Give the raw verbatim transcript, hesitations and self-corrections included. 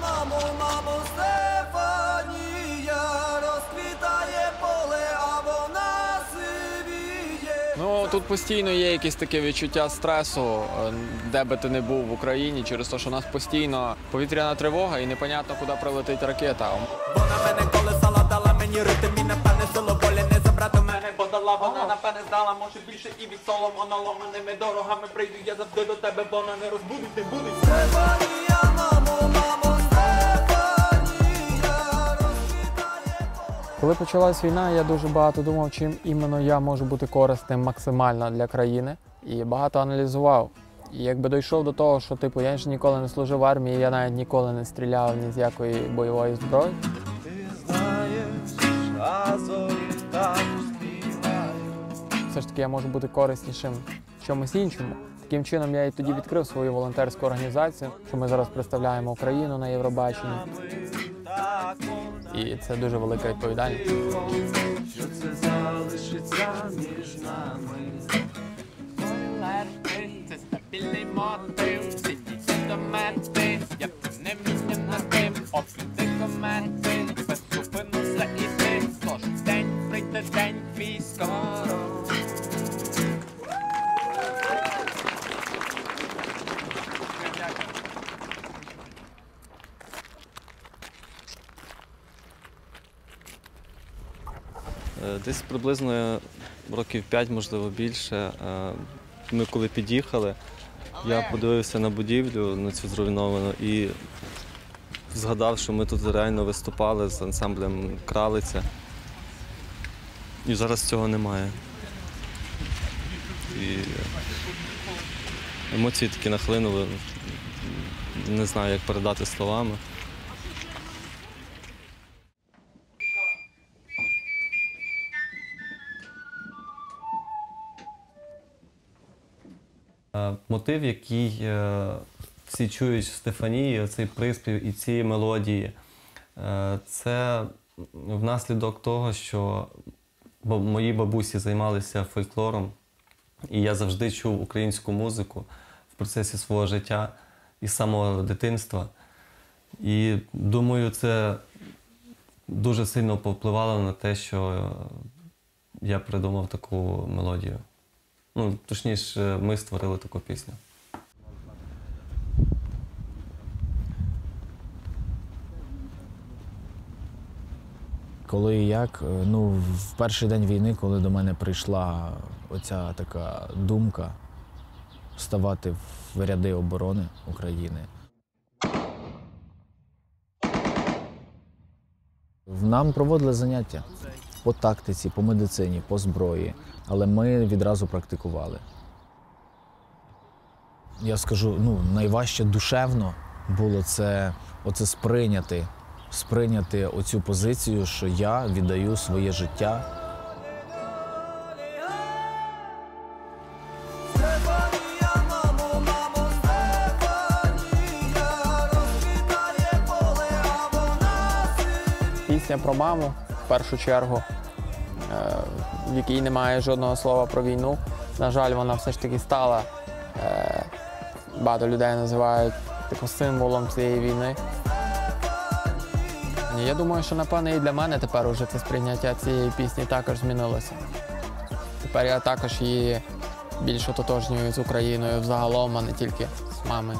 мамо, мамо, Стефанія, розквітає поле, а вона сивіє. Ну, тут постійно є якесь таке відчуття стресу, де би ти не був в Україні, через те, що у нас постійно повітряна тривога і непонятно, куди прилетить ракета. Вона мене колесала, дала мені ритм і напевне силу волі не забрати мене, бо дала вона напевне здала, може більше і від солом, вона ломаними дорогами прийду я завжди до тебе, бо вона не розбудить, не будить. Стефанія, мамо, мамо, Стефанія, розквітає поле. Коли почалась війна, я дуже багато думав, чим іменно я можу бути корисним максимально для країни, і багато аналізував. І якби дійшов до того, що типу я ж ніколи не служив в армії, я навіть ніколи не стріляв ні з якої бойової зброї. Ти знаєш, а зорі так співають. Все ж таки я можу бути кориснішим в чомусь іншому. Таким чином я і тоді відкрив свою волонтерську організацію, що ми зараз представляємо Україну на Євробаченні. І це дуже велика відповідальність. Що це залишиться між нами? Десь приблизно років п'ять, можливо, більше. Ми коли під'їхали, я подивився на будівлю, на цю зруйновану, і згадав, що ми тут реально виступали з ансамблем «Кралиця». І зараз цього немає. І емоції такі нахлинули, не знаю, як передати словами. Мотив, який всі чують в Стефанії, цей приспів і ці мелодії, це внаслідок того, що мої бабусі займалися фольклором, і я завжди чув українську музику в процесі свого життя і самого дитинства. І думаю, це дуже сильно повпливало на те, що я придумав таку мелодію. Ну, точніше, ми створили таку пісню. Коли і як, ну, в перший день війни, коли до мене прийшла оця така думка вставати в ряди оборони України. Нам проводили заняття по тактиці, по медицині, по зброї, але ми відразу практикували. Я скажу, ну, найважче душевно було це оце сприйняти, сприйняти оцю позицію, що я віддаю своє життя. Пісня про маму, в першу чергу, в якій немає жодного слова про війну. На жаль, вона все ж таки стала, багато людей називають таку символом цієї війни. Я думаю, що, напевне, і для мене тепер уже це сприйняття цієї пісні також змінилося. Тепер я також її більш ототожнюю з Україною взагалом, а не тільки з мамою.